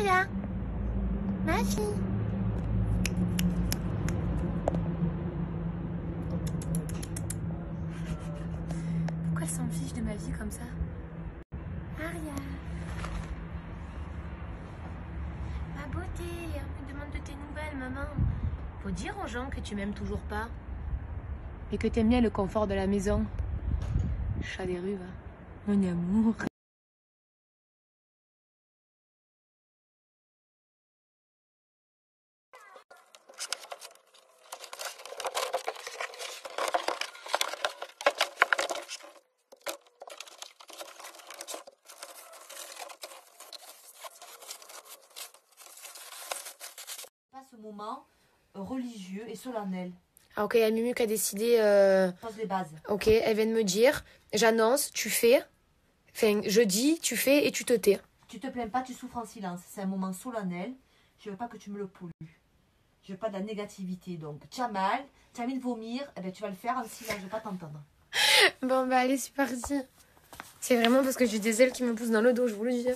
Victoria, ma fille. Pourquoi elle s'en fiche de ma vie comme ça? Aria, ma beauté, elle me demande de tes nouvelles, maman. Faut dire aux gens que tu m'aimes toujours pas. Et que t'aimes bien le confort de la maison. Chat des rues, va. Mon amour. Ce moment religieux et solennel. Ah ok, il y a Mumu qui a décidé... Je pose les bases. Ok, elle vient de me dire, j'annonce, tu fais, enfin je dis, tu fais et tu te tais. Tu te plains pas, tu souffres en silence. C'est un moment solennel, je veux pas que tu me le pollues. Je veux pas de la négativité, donc tu as mal, tu as envie de vomir, eh ben, tu vas le faire en silence, je veux pas t'entendre. Bon bah allez, c'est parti. C'est vraiment parce que j'ai des ailes qui me poussent dans le dos, je vous le dis.